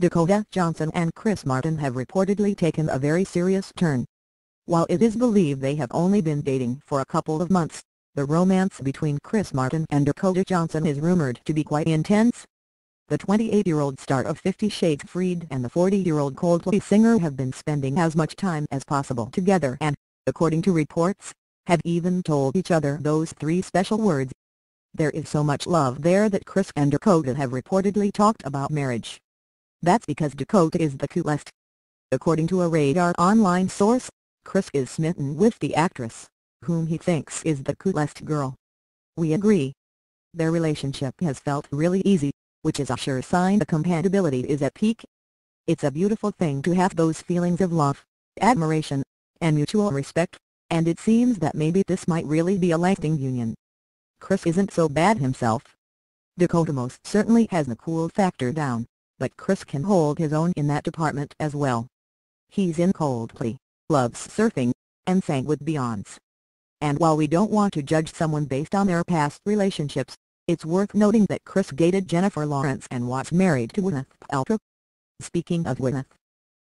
Dakota Johnson and Chris Martin have reportedly taken a very serious turn. While it is believed they have only been dating for a couple of months, the romance between Chris Martin and Dakota Johnson is rumored to be quite intense. The 28-year-old star of 50 Shades Freed and the 40-year-old Coldplay singer have been spending as much time as possible together and, according to reports, have even told each other those three special words. There is so much love there that Chris and Dakota have reportedly talked about marriage. That's because Dakota is the coolest. According to a Radar Online source, Chris is smitten with the actress, whom he thinks is the coolest girl. We agree. Their relationship has felt really easy, which is a sure sign the compatibility is at peak. It's a beautiful thing to have those feelings of love, admiration, and mutual respect, and it seems that maybe this might really be a lasting union. Chris isn't so bad himself. Dakota most certainly has the cool factor down, but Chris can hold his own in that department as well. He's in Coldplay, loves surfing, and sang with Beyoncé. And while we don't want to judge someone based on their past relationships, it's worth noting that Chris dated Jennifer Lawrence and was married to Gwyneth Paltrow. Speaking of Gwyneth,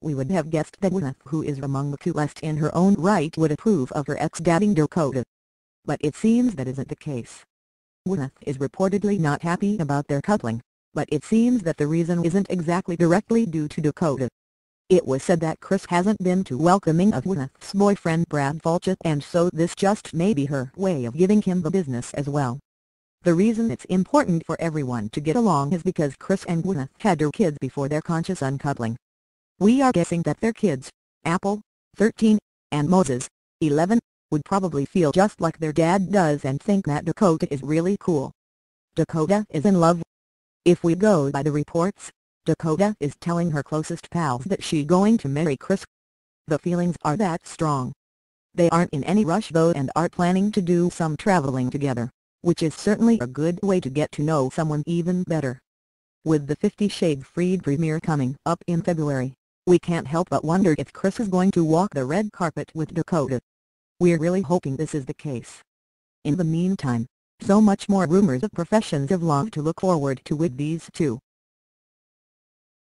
we would have guessed that Gwyneth, who is among the coolest in her own right, would approve of her ex dating Dakota. But it seems that isn't the case. Gwyneth is reportedly not happy about their coupling, but it seems that the reason isn't exactly directly due to Dakota. It was said that Chris hasn't been too welcoming of Gwyneth's boyfriend Brad Falchuk, and so this just may be her way of giving him the business as well. The reason it's important for everyone to get along is because Chris and Gwyneth had their kids before their conscious uncoupling. We are guessing that their kids, Apple, 13, and Moses, 11, would probably feel just like their dad does and think that Dakota is really cool. Dakota is in love. If we go by the reports, Dakota is telling her closest pals that she's going to marry Chris. The feelings are that strong. They aren't in any rush though and are planning to do some traveling together, which is certainly a good way to get to know someone even better. With the 50 Shades Freed premiere coming up in February, we can't help but wonder if Chris is going to walk the red carpet with Dakota. We're really hoping this is the case. In the meantime, so much more rumors of professions of love to look forward to with these two.